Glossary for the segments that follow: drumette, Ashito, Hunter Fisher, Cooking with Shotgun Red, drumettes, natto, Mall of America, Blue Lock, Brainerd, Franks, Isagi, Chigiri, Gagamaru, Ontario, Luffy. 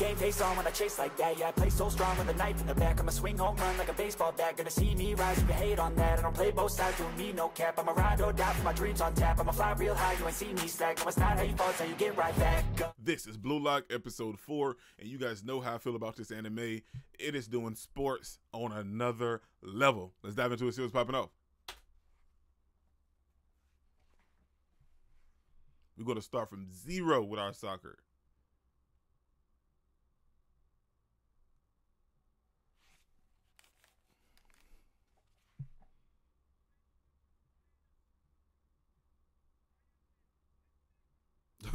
game face on when I chase like that. Yeah, I play so strong with a knife in the back. I'ma swing home run like a baseball bat. Gonna see me rise, you can hate on that. I don't play both sides, doing me no cap. I'ma ride or die for my dreams on tap. I'ma fly real high, you ain't see me slack. No, it's not how you fall, it's how you get right back up. This is Blue Lock episode 4, and you guys know how I feel about this anime. It is doing sports on another level. Let's dive into it, see what's popping off. We're going to start from zero with our soccer.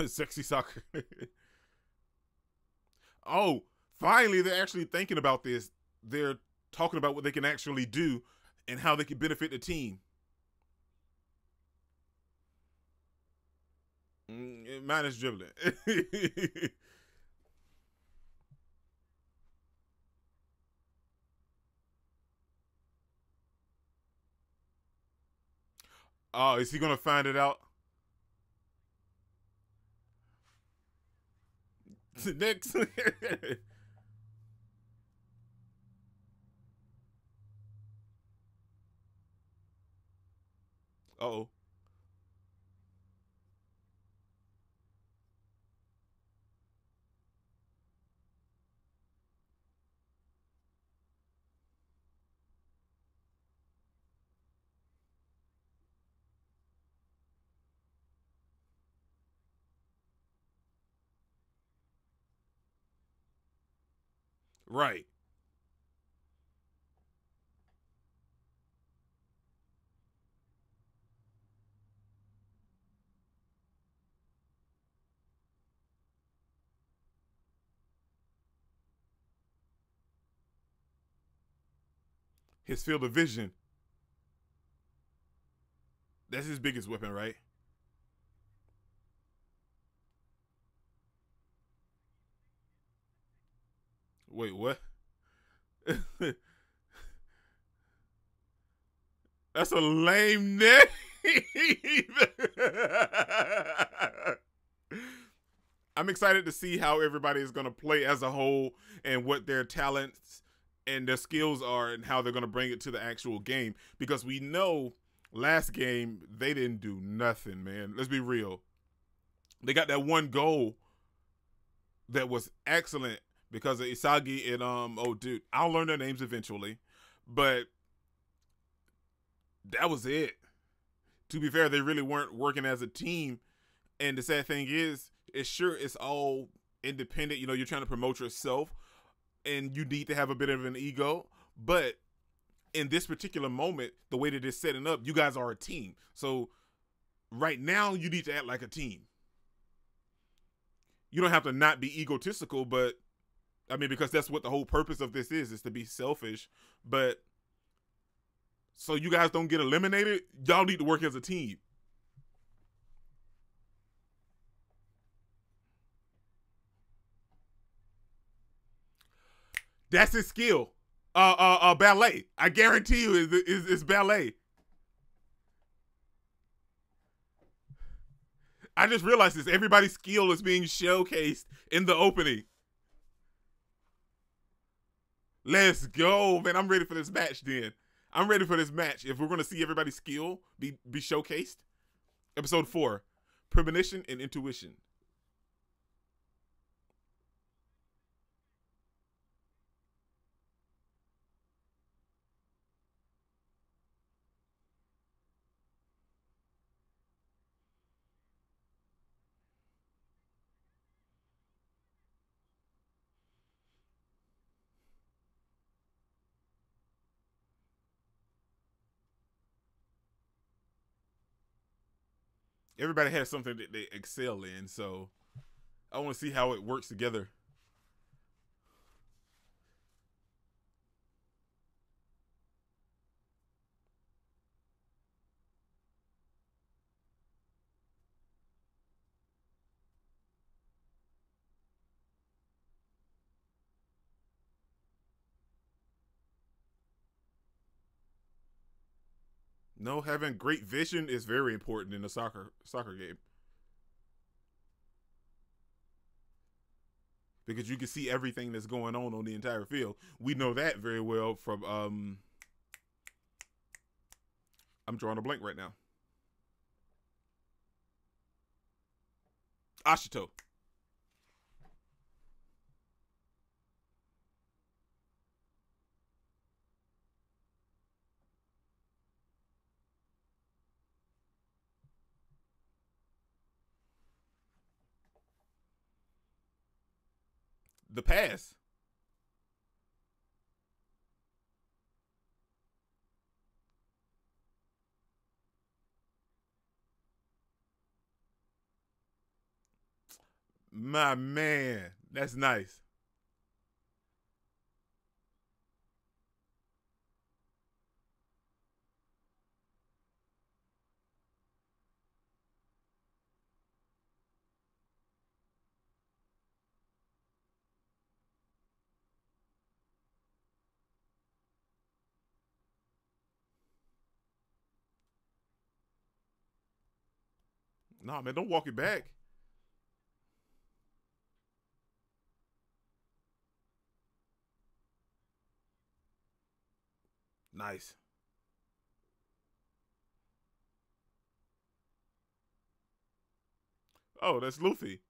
Sexy soccer. Oh, finally, they're actually thinking about this. They're talking about what they can actually do and how they can benefit the team. Minus dribbling. Oh, is he gonna find it out? Next. Uh-oh. Right. His field of vision. That's his biggest weapon, right? Wait, what? That's a lame name. I'm excited to see how everybody is going to play as a whole and what their talents and their skills are and how they're going to bring it to the actual game. Because we know last game, they didn't do nothing, man. Let's be real. They got that one goal that was excellent. Because of Isagi and, oh, dude, I'll learn their names eventually. But that was it. To be fair, they really weren't working as a team. And the sad thing is, it's all independent. You know, you're trying to promote yourself. And you need to have a bit of an ego. But in this particular moment, the way that it's setting up, you guys are a team. So right now, you need to act like a team. You don't have to not be egotistical, but... I mean, because that's what the whole purpose of this is to be selfish. But so you guys don't get eliminated, y'all need to work as a team. That's his skill. Ballet. I guarantee you it's ballet. I just realized this. Everybody's skill is being showcased in the opening. Let's go, man. I'm ready for this match then. I'm ready for this match. If we're going to see everybody's skill be showcased. Episode 4, Premonition and Intuition. Everybody has something that they excel in, so I want to see how it works together. No, having great vision is very important in a soccer game. because you can see everything that's going on the entire field. We know that very well from, I'm drawing a blank right now. Ashito. The pass. My man, that's nice. Nah, man, don't walk it back. Nice. Oh, that's Luffy.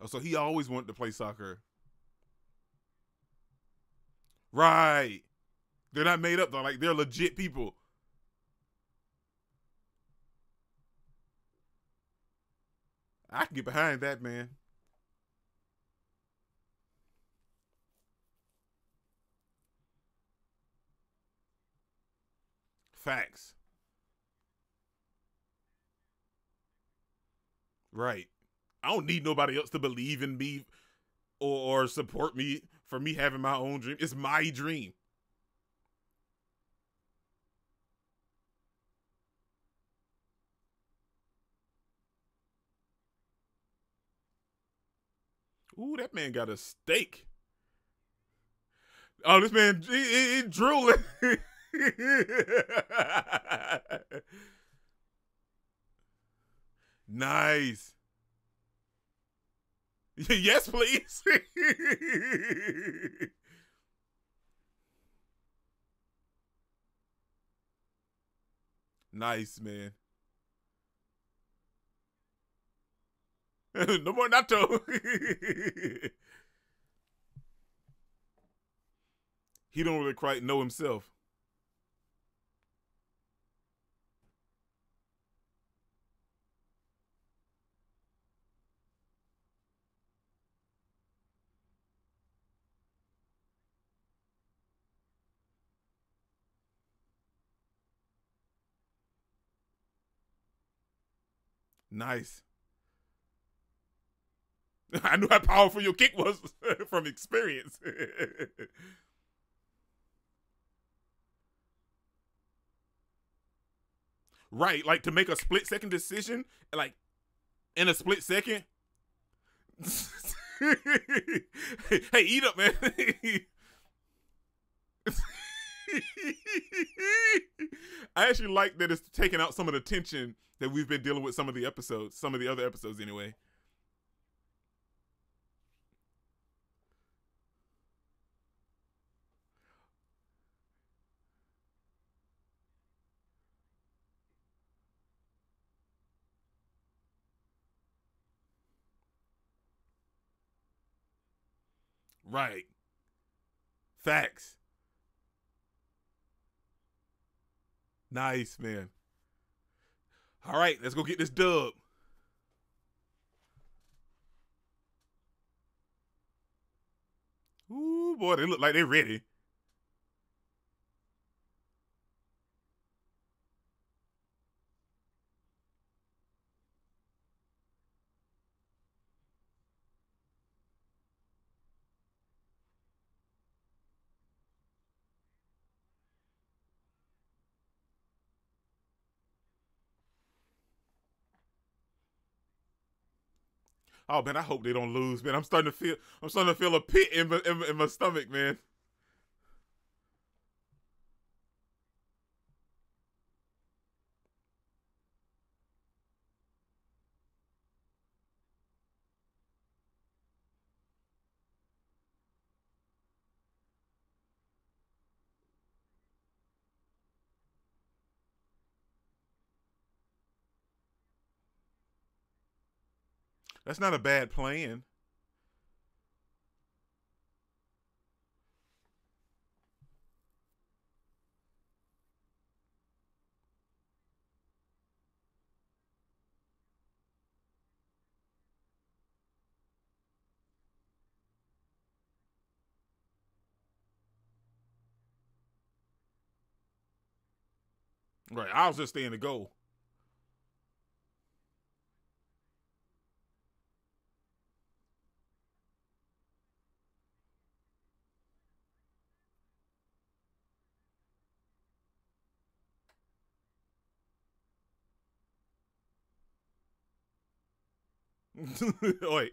Oh, so he always wanted to play soccer. Right. They're not made up though. Like, they're legit people. I can get behind that, man. Facts. Right. I don't need nobody else to believe in me or support me for me having my own dream. It's my dream. Ooh, that man got a steak. Oh, this man, he drooling. Nice. Yes, please. Nice, man. No more natto. He don't really quite know himself. Nice. I knew how powerful your kick was from experience. Right, like to make a split-second decision, like in a split second. Hey, eat up, man. I actually like that it's taking out some of the tension that we've been dealing with some of the episodes, some of the other episodes anyway. Right. Facts. Nice, man. All right, let's go get this dub. Ooh, boy, they look like they're ready. Oh man, I hope they don't lose, man. I'm starting to feel a pit in my stomach, man. That's not a bad plan. Right, I was just staying to go. Oi.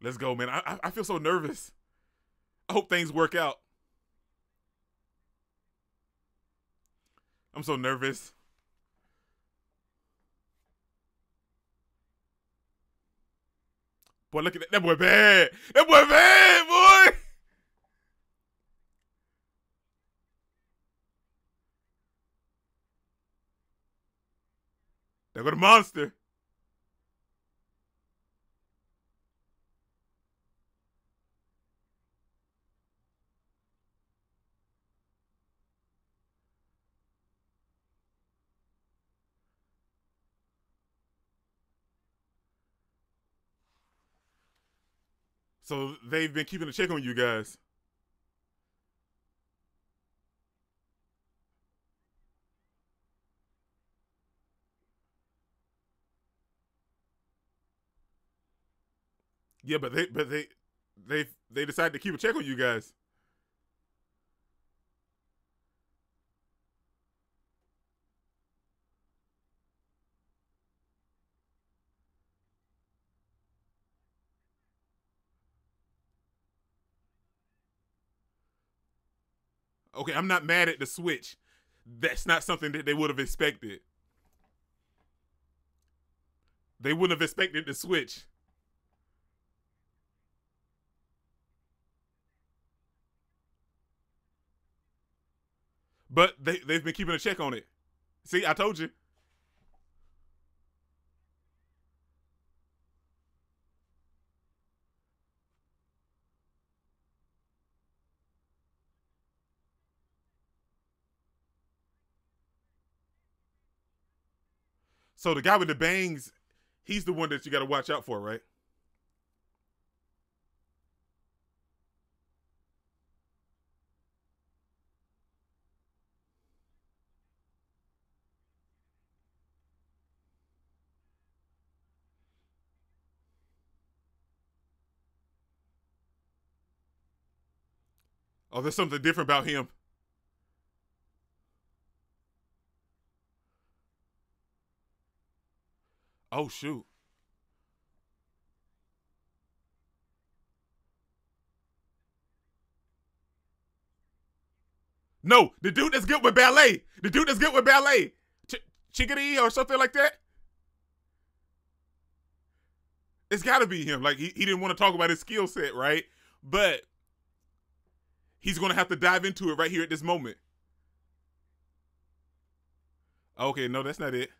Let's go, man. I feel so nervous. I hope things work out. I'm so nervous. Boy, look at that. That boy bad. That boy bad, boy. There go the monster. So they've been keeping a check on you guys. Yeah, but they decided to keep a check on you guys. Okay, I'm not mad at the switch. That's not something that they would have expected. They wouldn't have expected the switch. But they've been keeping a check on it. See, I told you. So the guy with the bangs, he's the one that you got to watch out for, right? Oh, there's something different about him. Oh, shoot. No, the dude that's good with ballet. The dude that's good with ballet. Chigiri or something like that. It's got to be him. Like, he didn't want to talk about his skill set, right? But he's going to have to dive into it right here at this moment. Okay, no, that's not it.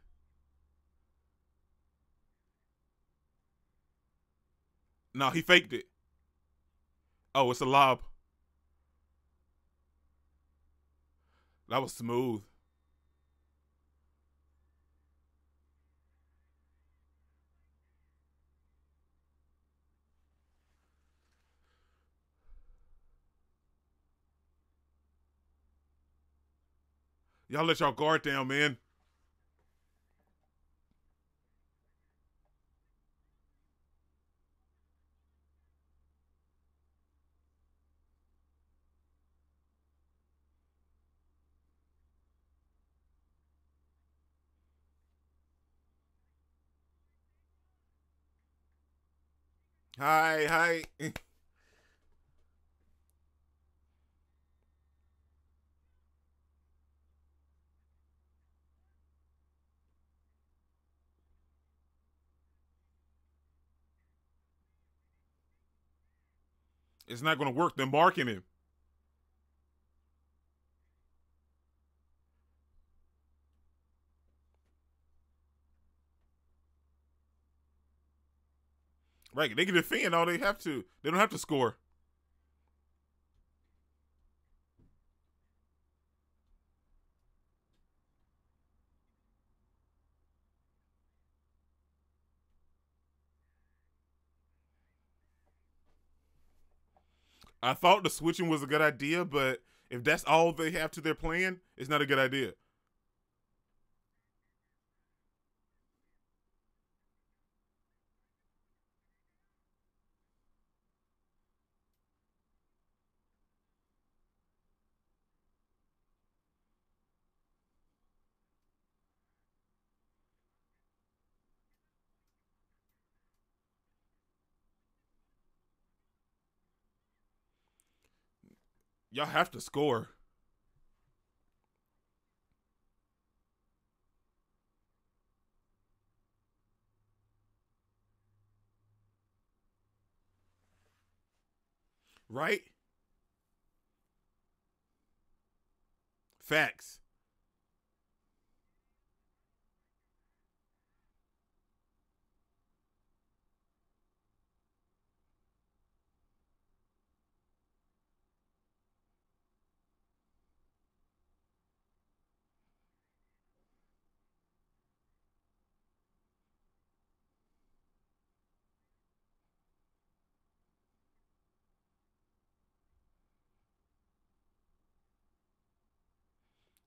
No, he faked it. Oh, it's a lob. That was smooth. Y'all let y'all guard down, man. Hi. It's not going to work. They're marking him. Right, they can defend all they have to. They don't have to score. I thought the switching was a good idea, but if that's all they have to their plan, it's not a good idea. Y'all have to score. Right? Facts.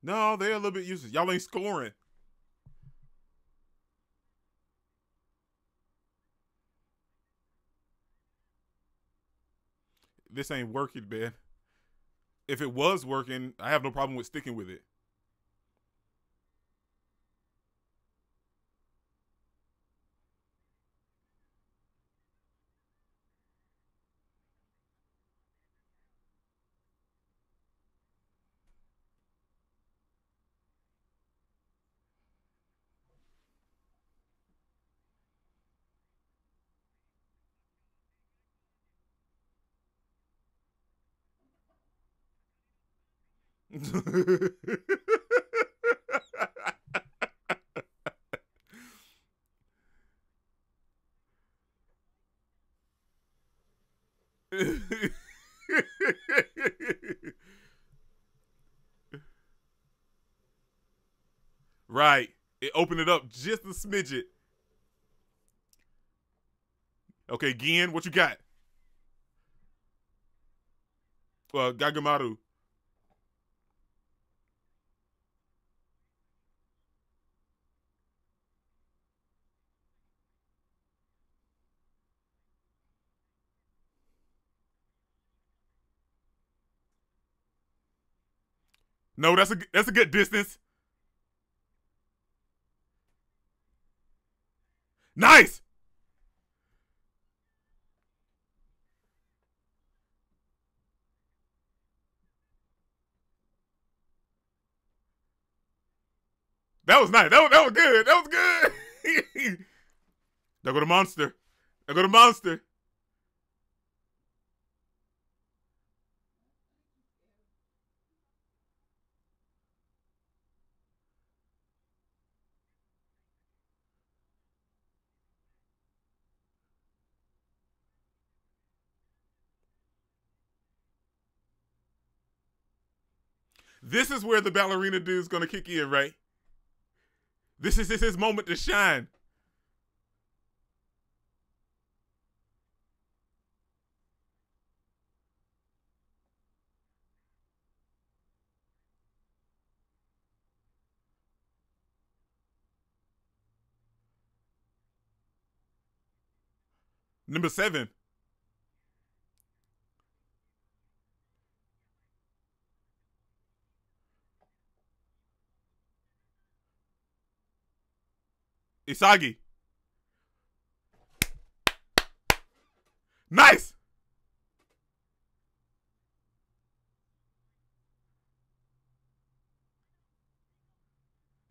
No, they're a little bit useless. Y'all ain't scoring. This ain't working, man. If it was working, I have no problem with sticking with it. Right. It opened it up just a smidget. Okay, Gien, what you got? Gagamaru. No, that's a good distance. Nice. That was nice. That was good. That was good. There go the monster. There go the monster. This is where the ballerina dude's gonna kick in, right? This is his moment to shine. Number 7. Isagi. Nice.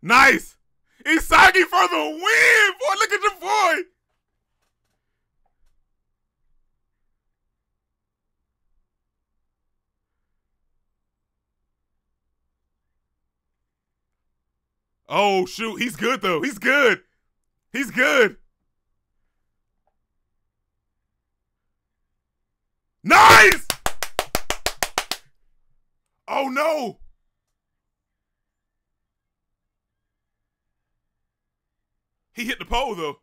Nice. Isagi for the win. Boy, look at your boy. Oh, shoot. He's good, though. He's good. He's good. Oh no! He hit the pole though.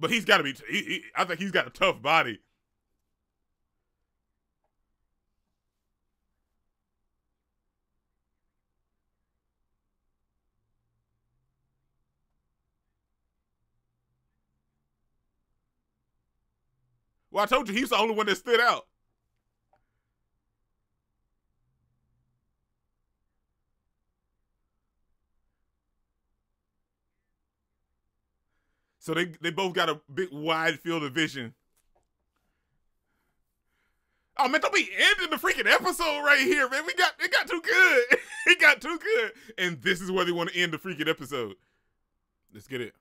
But he's got to be, I think he's got a tough body. Well, I told you he's the only one that stood out. So they both got a big wide field of vision. Oh man, don't be ending the freaking episode right here, man. It got too good. It got too good. And this is where they want to end the freaking episode. Let's get it.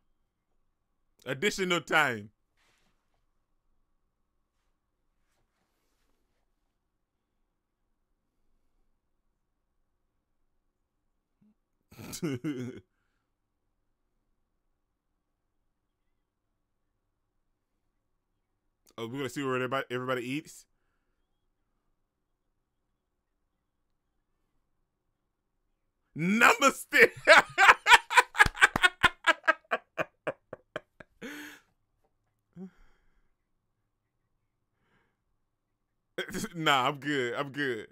Additional time. Oh, we're gonna see where everybody eats. Namaste. Nah, I'm good. I'm good.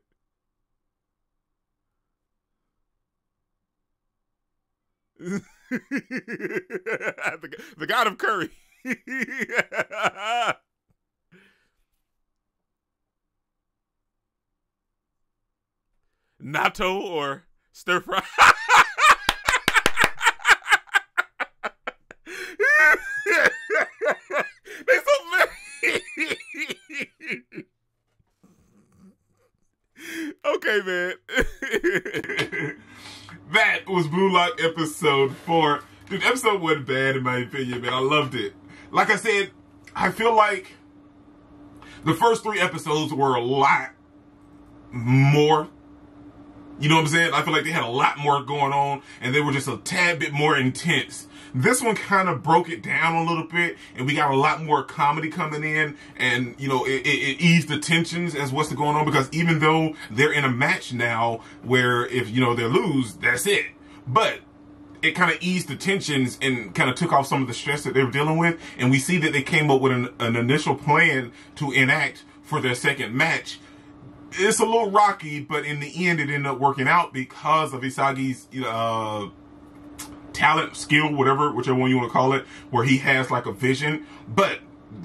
The god of curry. Natto or stir fry. They so funny. Okay, man. That was Blue Lock episode 4. Dude, episode wasn't bad in my opinion, man. I loved it. Like I said, I feel like the first 3 episodes were a lot more. You know what I'm saying? I feel like they had a lot more going on and they were just a tad bit more intense. This one kind of broke it down a little bit and we got a lot more comedy coming in and, you know, it eased the tensions as what's going on, because even though they're in a match now where if, you know, they lose, that's it. But it kind of eased the tensions and kind of took off some of the stress that they were dealing with. And we see that they came up with an initial plan to enact for their second match. It's a little rocky, but in the end, it ended up working out because of Isagi's talent, skill, whatever, whichever one you want to call it, where he has like a vision. But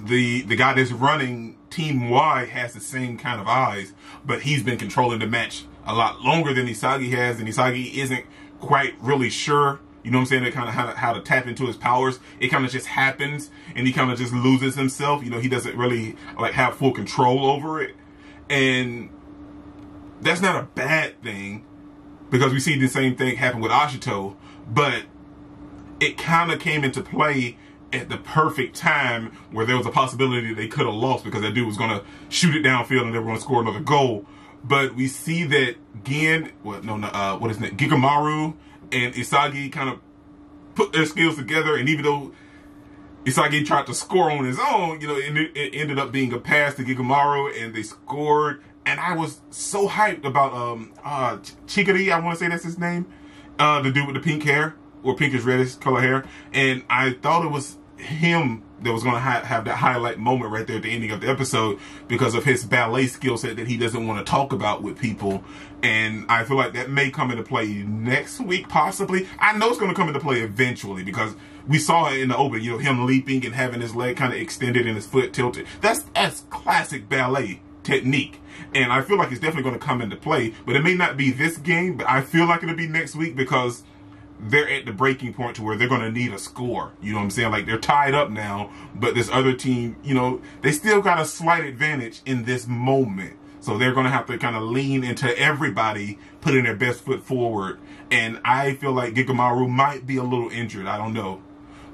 the guy that's running Team Y has the same kind of eyes, but he's been controlling the match a lot longer than Isagi has, and Isagi isn't quite really sure. You know what I'm saying? That kind of how to tap into his powers. It kind of just happens, and he kind of just loses himself. You know, he doesn't really like have full control over it. And that's not a bad thing, because we see the same thing happen with Ashito, but it kind of came into play at the perfect time where there was a possibility they could have lost because that dude was going to shoot it downfield and they were going to score another goal. But we see that Gen, what is it? Gagamaru and Isagi kind of put their skills together, and even though Isagi tried to score on his own, you know, and it ended up being a pass to Gagamaru, and they scored. And I was so hyped about Chigiri, I want to say that's his name, the dude with the pink hair, or pinkish reddish color hair. And I thought it was him that was going to have that highlight moment right there at the ending of the episode, because of his ballet skill set that he doesn't want to talk about with people. And I feel like that may come into play next week, possibly. I know it's going to come into play eventually, because we saw it in the open, you know, him leaping and having his leg kind of extended and his foot tilted. That's classic ballet technique. And I feel like it's definitely going to come into play, but it may not be this game, but I feel like it'll be next week, because they're at the breaking point to where they're going to need a score. You know what I'm saying? Like, they're tied up now, but this other team, you know, they still got a slight advantage in this moment. So they're going to have to kind of lean into everybody putting their best foot forward. And I feel like Gigamaru might be a little injured. I don't know.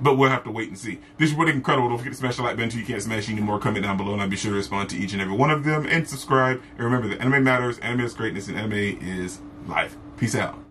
but we'll have to wait and see. This is really incredible. Don't forget to smash the like button until you can't smash any more. Comment down below, and I'll be sure to respond to each and every one of them. And subscribe. And remember that anime matters, anime is greatness, and anime is life. Peace out.